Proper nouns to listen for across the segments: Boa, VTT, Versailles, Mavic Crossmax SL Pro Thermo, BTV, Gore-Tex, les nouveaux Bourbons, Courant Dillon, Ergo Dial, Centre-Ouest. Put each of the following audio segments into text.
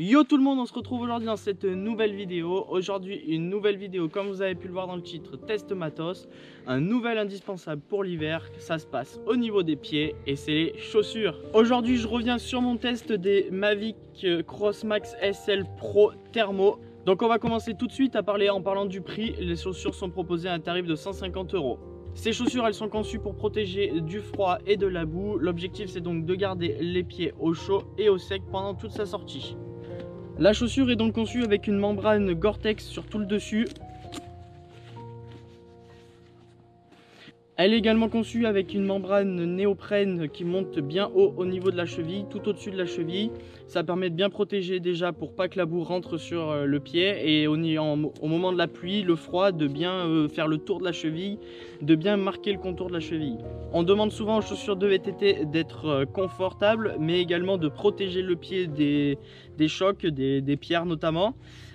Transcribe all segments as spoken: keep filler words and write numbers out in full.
Yo tout le monde, on se retrouve aujourd'hui dans cette nouvelle vidéo. Aujourd'hui une nouvelle vidéo, comme vous avez pu le voir dans le titre, test matos. Un nouvel indispensable pour l'hiver, ça se passe au niveau des pieds et c'est les chaussures. Aujourd'hui je reviens sur mon test des Mavic Crossmax S L Pro Thermo. Donc on va commencer tout de suite à parler en parlant du prix. Les chaussures sont proposées à un tarif de cent cinquante euros. Ces chaussures, elles sont conçues pour protéger du froid et de la boue. L'objectif, c'est donc de garder les pieds au chaud et au sec pendant toute sa sortie. La chaussure est donc conçue avec une membrane Gore-Tex sur tout le dessus. Elle est également conçue avec une membrane néoprène qui monte bien haut au niveau de la cheville, tout au-dessus de la cheville. Ça permet de bien protéger déjà pour pas que la boue rentre sur le pied et au moment de la pluie, le froid, de bien faire le tour de la cheville, de bien marquer le contour de la cheville. On demande souvent aux chaussures de V T T d'être confortables mais également de protéger le pied des, des chocs, des, des pierres notamment.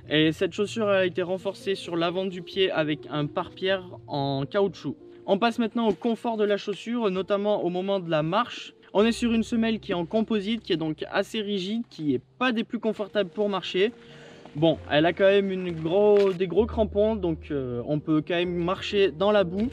Et cette chaussure a été renforcée sur l'avant du pied avec un pare-pierre en caoutchouc. On passe maintenant au confort de la chaussure, notamment au moment de la marche. On est sur une semelle qui est en composite, qui est donc assez rigide, qui n'est pas des plus confortables pour marcher. Bon, elle a quand même une gros, des gros crampons, donc euh, on peut quand même marcher dans la boue.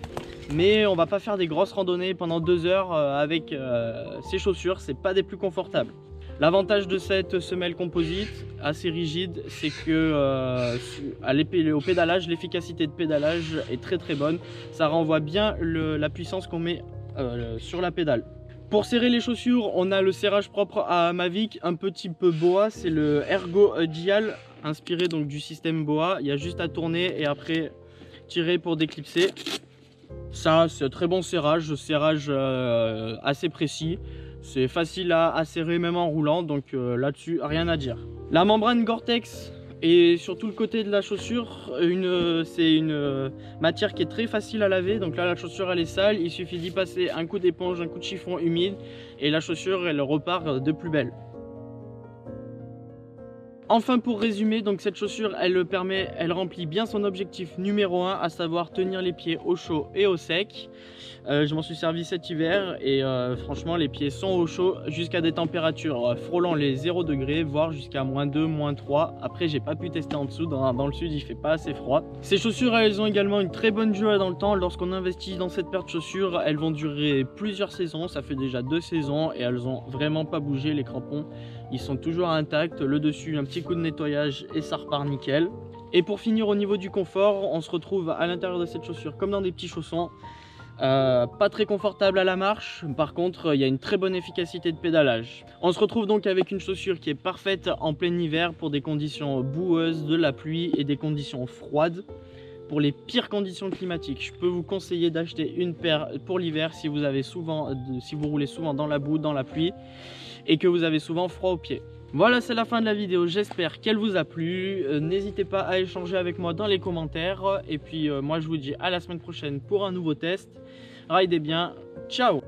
Mais on ne va pas faire des grosses randonnées pendant deux heures euh, avec euh, ces chaussures, ce n'est pas des plus confortables. L'avantage de cette semelle composite, assez rigide, c'est que euh, à au pédalage, l'efficacité de pédalage est très très bonne. Ça renvoie bien le, la puissance qu'on met euh, sur la pédale. Pour serrer les chaussures, on a le serrage propre à Mavic, un petit peu Boa, c'est le Ergo Dial, inspiré donc du système Boa. Il y a juste à tourner et après tirer pour déclipser. Ça, c'est un très bon serrage, serrage euh, assez précis. C'est facile à, à serrer même en roulant, donc euh, là-dessus rien à dire. La membrane Gore-Tex est sur tout le côté de la chaussure, euh, c'est une euh, matière qui est très facile à laver. Donc là la chaussure elle est sale, il suffit d'y passer un coup d'éponge, un coup de chiffon humide et la chaussure elle repart de plus belle. Enfin pour résumer, donc cette chaussure elle permet, elle remplit bien son objectif numéro un, à savoir tenir les pieds au chaud et au sec. Euh, je m'en suis servi cet hiver et euh, franchement les pieds sont au chaud jusqu'à des températures frôlant les zéro degrés, voire jusqu'à moins deux, moins trois. Après j'ai pas pu tester en dessous, dans, dans le sud il fait pas assez froid. Ces chaussures elles ont également une très bonne durée dans le temps. Lorsqu'on investit dans cette paire de chaussures, elles vont durer plusieurs saisons, ça fait déjà deux saisons et elles ont vraiment pas bougé, les crampons ils sont toujours intacts, le dessus un petit coup de nettoyage et ça repart nickel. Et pour finir au niveau du confort, on se retrouve à l'intérieur de cette chaussure comme dans des petits chaussons. Euh, pas très confortable à la marche, par contre il y a une très bonne efficacité de pédalage. On se retrouve donc avec une chaussure qui est parfaite en plein hiver pour des conditions boueuses, de la pluie et des conditions froides. Pour les pires conditions climatiques, je peux vous conseiller d'acheter une paire pour l'hiver si vous avez souvent, si vous roulez souvent dans la boue, dans la pluie et que vous avez souvent froid aux pieds. Voilà, c'est la fin de la vidéo, j'espère qu'elle vous a plu. Euh, n'hésitez pas à échanger avec moi dans les commentaires. Et puis euh, moi je vous dis à la semaine prochaine pour un nouveau test. Ridez bien, ciao!